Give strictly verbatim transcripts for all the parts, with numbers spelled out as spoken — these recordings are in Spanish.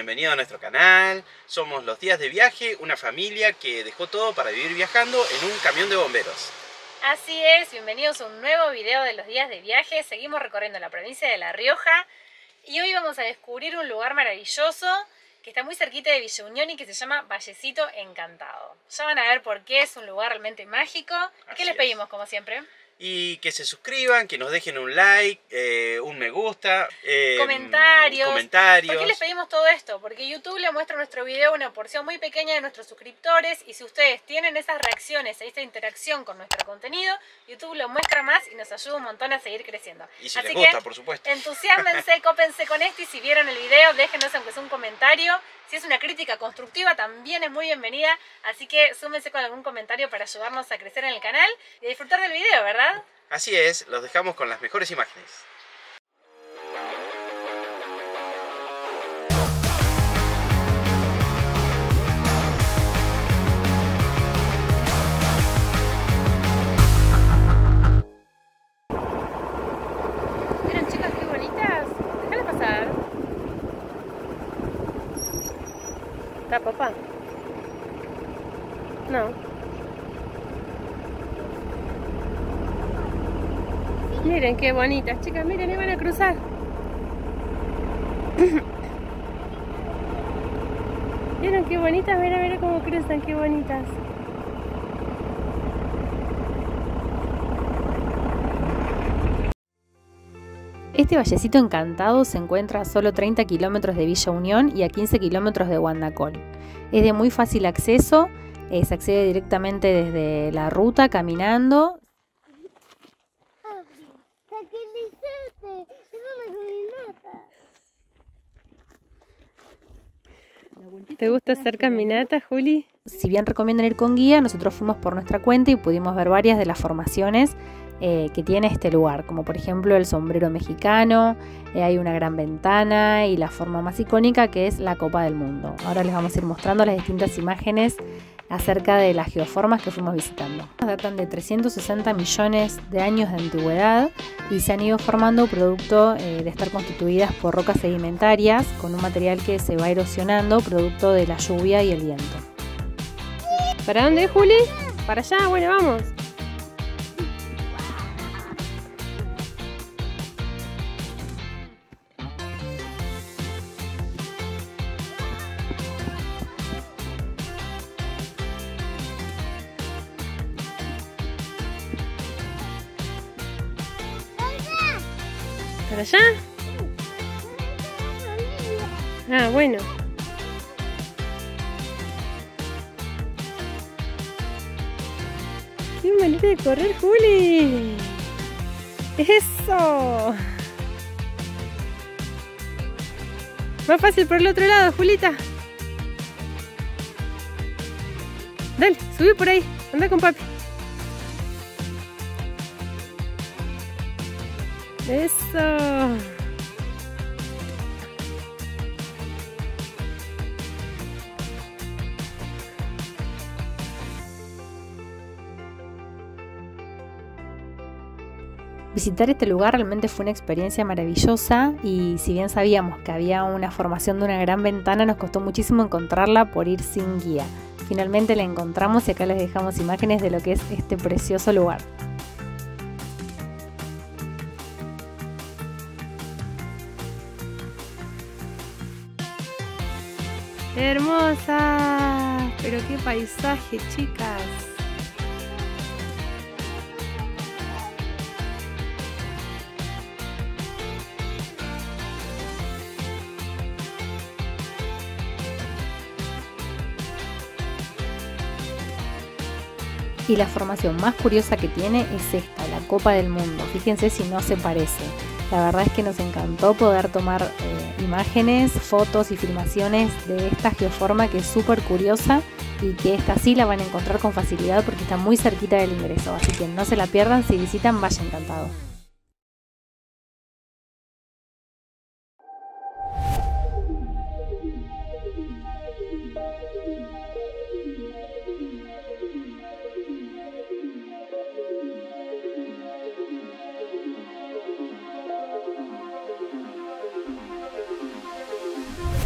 bienvenido a nuestro canal. Somos Los Días de Viaje, una familia que dejó todo para vivir viajando en un camión de bomberos. Así es, bienvenidos a un nuevo video de Los Días de Viaje. Seguimos recorriendo la provincia de La Rioja y hoy vamos a descubrir un lugar maravilloso que está muy cerquita de Villa Unión y que se llama Vallecito Encantado. Ya van a ver por qué es un lugar realmente mágico. ¿Y qué les pedimos, como siempre? Y que se suscriban, que nos dejen un like, eh, un me gusta, eh, comentarios. comentarios. ¿Por qué les pedimos todo esto? Porque YouTube le muestra nuestro video a una porción muy pequeña de nuestros suscriptores y si ustedes tienen esas reacciones, esta interacción con nuestro contenido, YouTube lo muestra más y nos ayuda un montón a seguir creciendo. Y si Así les gusta, que, por supuesto. Entusiásmense, cópense con esto y si vieron el video, déjenos aunque sea un comentario. Si es una crítica constructiva también es muy bienvenida, así que súmense con algún comentario para ayudarnos a crecer en el canal y a disfrutar del video, ¿verdad? Así es, los dejamos con las mejores imágenes. ¿Está papá? No. Miren qué bonitas, chicas. Miren, ahí van a cruzar. ¿Vieron qué bonitas? Mira, mira cómo cruzan, qué bonitas. Este vallecito encantado se encuentra a solo treinta kilómetros de Villa Unión y a quince kilómetros de Guandacol. Es de muy fácil acceso, eh, se accede directamente desde la ruta, caminando. ¿Te gusta hacer caminata, Juli? Si bien recomiendan ir con guía, nosotros fuimos por nuestra cuenta y pudimos ver varias de las formaciones Eh, que tiene este lugar, como por ejemplo el sombrero mexicano, eh, hay una gran ventana y la forma más icónica que es la Copa del Mundo. Ahora les vamos a ir mostrando las distintas imágenes acerca de las geoformas que fuimos visitando. Datan de trescientos sesenta millones de años de antigüedad y se han ido formando producto eh, de estar constituidas por rocas sedimentarias con un material que se va erosionando producto de la lluvia y el viento. ¿Para dónde, Juli? Para allá, bueno, vamos. ¿Para allá? Ah, bueno. ¡Qué manera de correr, Juli! ¡Eso! Más fácil por el otro lado, Julita. Dale, subí por ahí. Anda con papi. ¡Eso! Visitar este lugar realmente fue una experiencia maravillosa y si bien sabíamos que había una formación de una gran ventana, nos costó muchísimo encontrarla por ir sin guía. Finalmente la encontramos y acá les dejamos imágenes de lo que es este precioso lugar. ¡Hermosa! Pero qué paisaje, chicas. Y la formación más curiosa que tiene es esta, la Copa del Mundo. Fíjense si no se parece. La verdad es que nos encantó poder tomar eh, imágenes, fotos y filmaciones de esta geoforma que es súper curiosa y que esta sí la van a encontrar con facilidad porque está muy cerquita del ingreso. Así que no se la pierdan, si visitan Valle Encantado.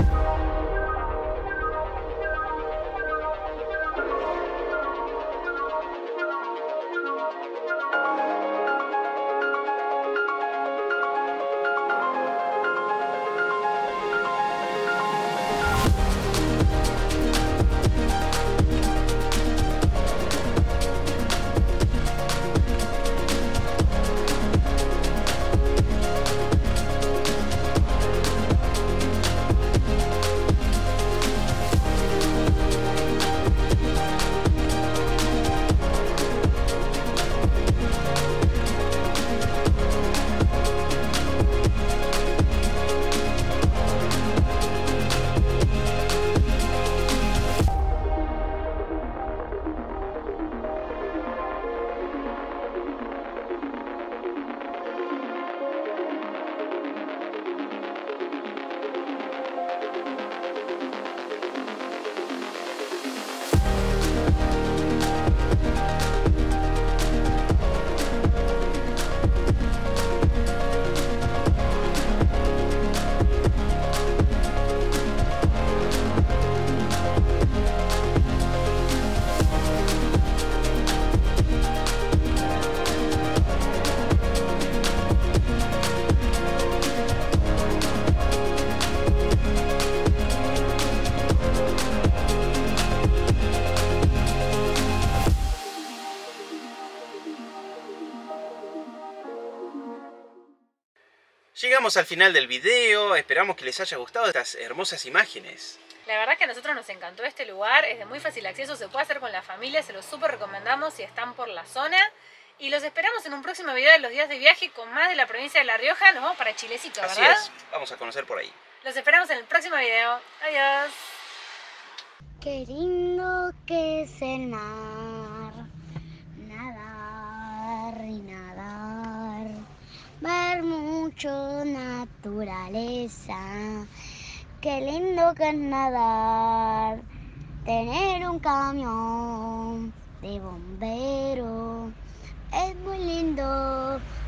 Thank you. Llegamos al final del video, esperamos que les haya gustado estas hermosas imágenes. La verdad que a nosotros nos encantó este lugar, es de muy fácil acceso, se puede hacer con la familia, se los súper recomendamos si están por la zona. Y los esperamos en un próximo video de Los Días de Viaje con más de la provincia de La Rioja. Nos vamos para Chilecito, ¿verdad? Así es, vamos a conocer por ahí. Los esperamos en el próximo video. Adiós. Qué lindo que es el mar, nadar y nadar, ver mucho naturaleza. Qué lindo que es nadar, tener un camión de bombero. Es muy lindo.